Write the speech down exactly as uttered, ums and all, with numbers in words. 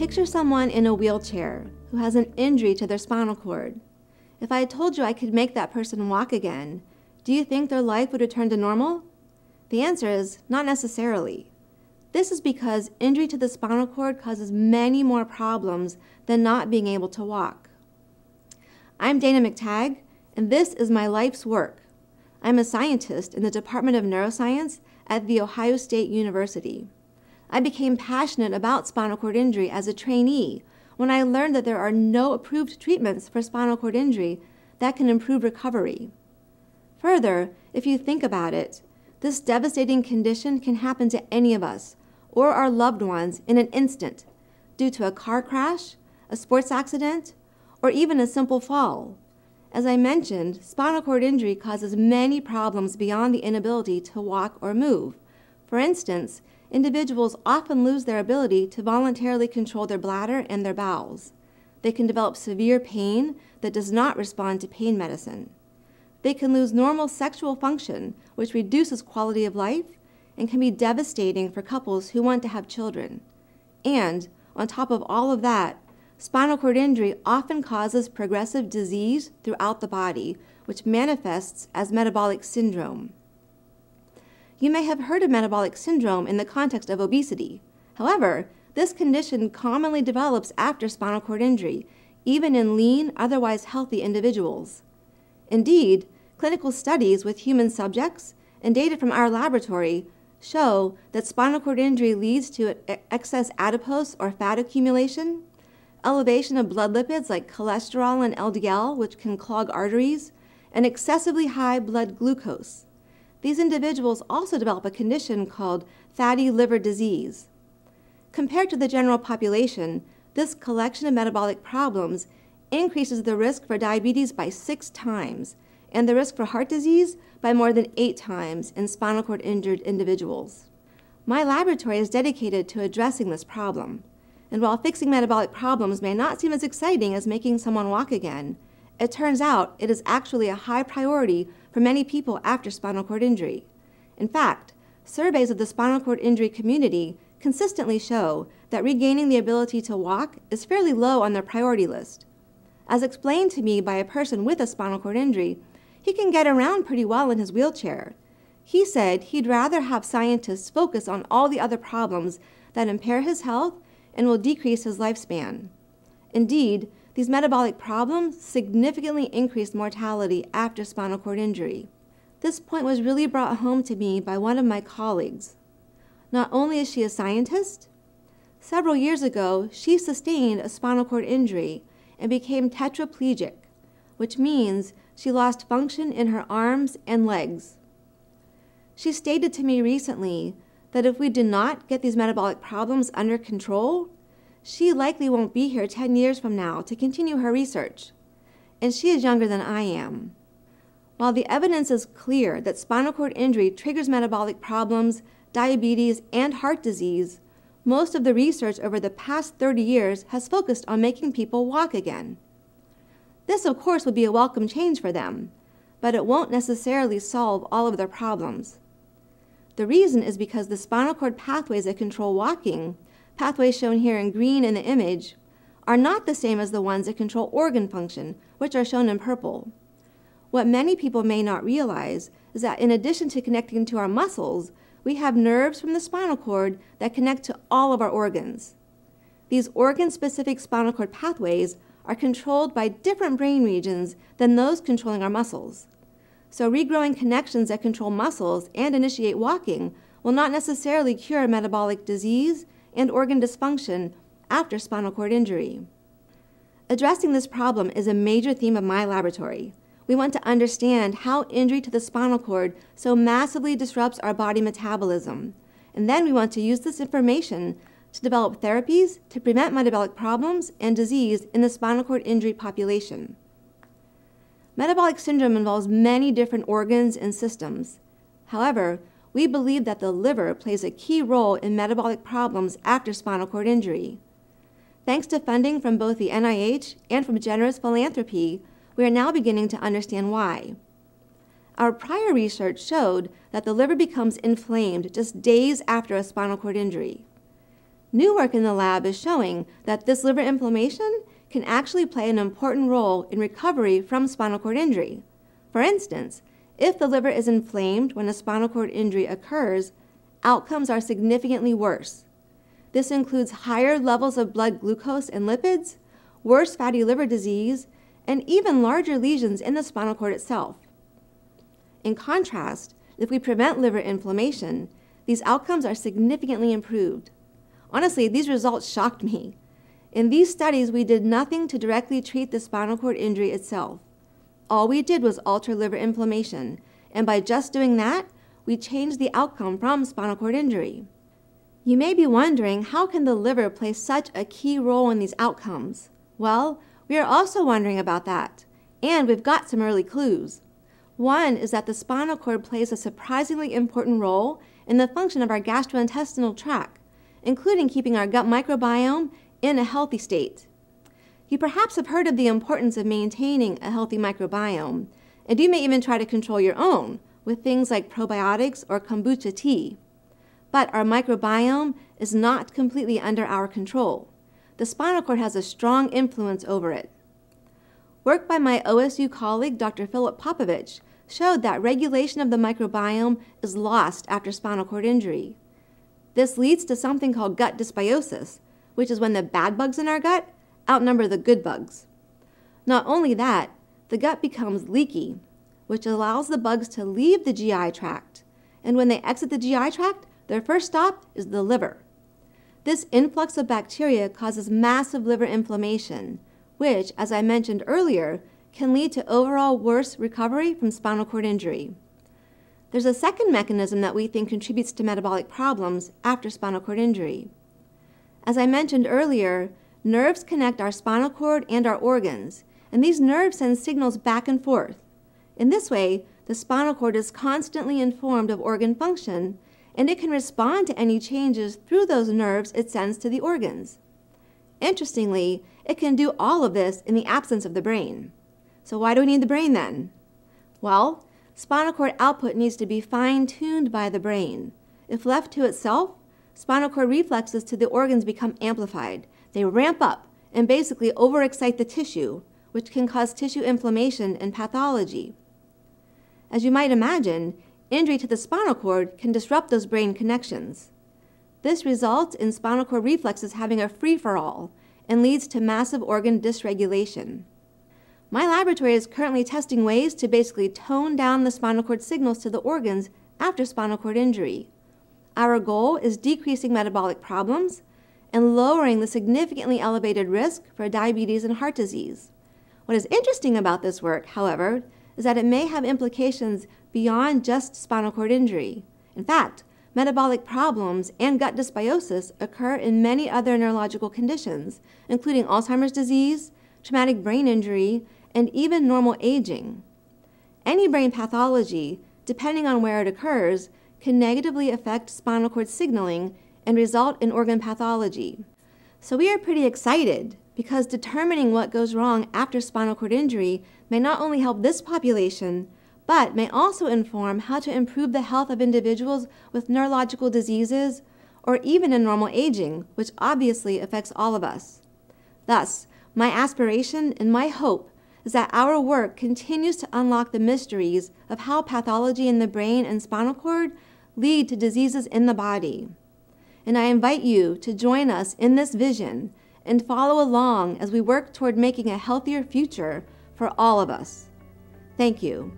Picture someone in a wheelchair who has an injury to their spinal cord. If I had told you I could make that person walk again, do you think their life would return to normal? The answer is not necessarily. This is because injury to the spinal cord causes many more problems than not being able to walk. I'm Dana McTigue, and this is my life's work. I'm a scientist in the Department of Neuroscience at The Ohio State University. I became passionate about spinal cord injury as a trainee when I learned that there are no approved treatments for spinal cord injury that can improve recovery. Further, if you think about it, this devastating condition can happen to any of us or our loved ones in an instant due to a car crash, a sports accident, or even a simple fall. As I mentioned, spinal cord injury causes many problems beyond the inability to walk or move. For instance, individuals often lose their ability to voluntarily control their bladder and their bowels. They can develop severe pain that does not respond to pain medicine. They can lose normal sexual function, which reduces quality of life and can be devastating for couples who want to have children. And on top of all of that, spinal cord injury often causes progressive disease throughout the body, which manifests as metabolic syndrome. You may have heard of metabolic syndrome in the context of obesity. However, this condition commonly develops after spinal cord injury, even in lean, otherwise healthy individuals. Indeed, clinical studies with human subjects and data from our laboratory show that spinal cord injury leads to excess adipose or fat accumulation, elevation of blood lipids like cholesterol and L D L, which can clog arteries, and excessively high blood glucose. These individuals also develop a condition called fatty liver disease. Compared to the general population, this collection of metabolic problems increases the risk for diabetes by six times and the risk for heart disease by more than eight times in spinal cord injured individuals. My laboratory is dedicated to addressing this problem. And while fixing metabolic problems may not seem as exciting as making someone walk again, it turns out it is actually a high priority for many people after spinal cord injury. In fact, surveys of the spinal cord injury community consistently show that regaining the ability to walk is fairly low on their priority list. As explained to me by a person with a spinal cord injury, he can get around pretty well in his wheelchair. He said he'd rather have scientists focus on all the other problems that impair his health and will decrease his lifespan. Indeed, these metabolic problems significantly increase mortality after spinal cord injury. This point was really brought home to me by one of my colleagues. Not only is she a scientist, several years ago she sustained a spinal cord injury and became tetraplegic, which means she lost function in her arms and legs. She stated to me recently that if we do not get these metabolic problems under control, she likely won't be here ten years from now to continue her research. And she is younger than I am. While the evidence is clear that spinal cord injury triggers metabolic problems, diabetes, and heart disease, most of the research over the past thirty years has focused on making people walk again. This, of course, would be a welcome change for them, but it won't necessarily solve all of their problems. The reason is because the spinal cord pathways that control walking, pathways shown here in green in the image, are not the same as the ones that control organ function, which are shown in purple. What many people may not realize is that in addition to connecting to our muscles, we have nerves from the spinal cord that connect to all of our organs. These organ-specific spinal cord pathways are controlled by different brain regions than those controlling our muscles. So regrowing connections that control muscles and initiate walking will not necessarily cure metabolic disease and organ dysfunction after spinal cord injury. Addressing this problem is a major theme of my laboratory. We want to understand how injury to the spinal cord so massively disrupts our body metabolism. And then we want to use this information to develop therapies to prevent metabolic problems and disease in the spinal cord injury population. Metabolic syndrome involves many different organs and systems. However, we believe that the liver plays a key role in metabolic problems after spinal cord injury. Thanks to funding from both the N I H and from generous philanthropy, we are now beginning to understand why. Our prior research showed that the liver becomes inflamed just days after a spinal cord injury. New work in the lab is showing that this liver inflammation can actually play an important role in recovery from spinal cord injury. For instance, if the liver is inflamed when a spinal cord injury occurs, outcomes are significantly worse. This includes higher levels of blood glucose and lipids, worse fatty liver disease, and even larger lesions in the spinal cord itself. In contrast, if we prevent liver inflammation, these outcomes are significantly improved. Honestly, these results shocked me. In these studies, we did nothing to directly treat the spinal cord injury itself. All we did was alter liver inflammation, and by just doing that, we changed the outcome from spinal cord injury. You may be wondering, how can the liver play such a key role in these outcomes? Well, we are also wondering about that, and we've got some early clues. One is that the spinal cord plays a surprisingly important role in the function of our gastrointestinal tract, including keeping our gut microbiome in a healthy state. You perhaps have heard of the importance of maintaining a healthy microbiome, and you may even try to control your own with things like probiotics or kombucha tea. But our microbiome is not completely under our control. The spinal cord has a strong influence over it. Work by my O S U colleague, Doctor Philip Popovich, showed that regulation of the microbiome is lost after spinal cord injury. This leads to something called gut dysbiosis, which is when the bad bugs in our gut outnumber the good bugs. Not only that, the gut becomes leaky, which allows the bugs to leave the G I tract. And when they exit the G I tract, their first stop is the liver. This influx of bacteria causes massive liver inflammation, which, as I mentioned earlier, can lead to overall worse recovery from spinal cord injury. There's a second mechanism that we think contributes to metabolic problems after spinal cord injury. As I mentioned earlier, nerves connect our spinal cord and our organs, and these nerves send signals back and forth. In this way, the spinal cord is constantly informed of organ function, and it can respond to any changes through those nerves it sends to the organs. Interestingly, it can do all of this in the absence of the brain. So why do we need the brain then? Well, spinal cord output needs to be fine-tuned by the brain. If left to itself, spinal cord reflexes to the organs become amplified. They ramp up and basically overexcite the tissue, which can cause tissue inflammation and pathology. As you might imagine, injury to the spinal cord can disrupt those brain connections. This results in spinal cord reflexes having a free-for-all and leads to massive organ dysregulation. My laboratory is currently testing ways to basically tone down the spinal cord signals to the organs after spinal cord injury. Our goal is decreasing metabolic problems and lowering the significantly elevated risk for diabetes and heart disease. What is interesting about this work, however, is that it may have implications beyond just spinal cord injury. In fact, metabolic problems and gut dysbiosis occur in many other neurological conditions, including Alzheimer's disease, traumatic brain injury, and even normal aging. Any brain pathology, depending on where it occurs, can negatively affect spinal cord signaling and result in organ pathology. So we are pretty excited because determining what goes wrong after spinal cord injury may not only help this population, but may also inform how to improve the health of individuals with neurological diseases or even in normal aging, which obviously affects all of us. Thus, my aspiration and my hope is that our work continues to unlock the mysteries of how pathology in the brain and spinal cord lead to diseases in the body. And I invite you to join us in this vision and follow along as we work toward making a healthier future for all of us. Thank you.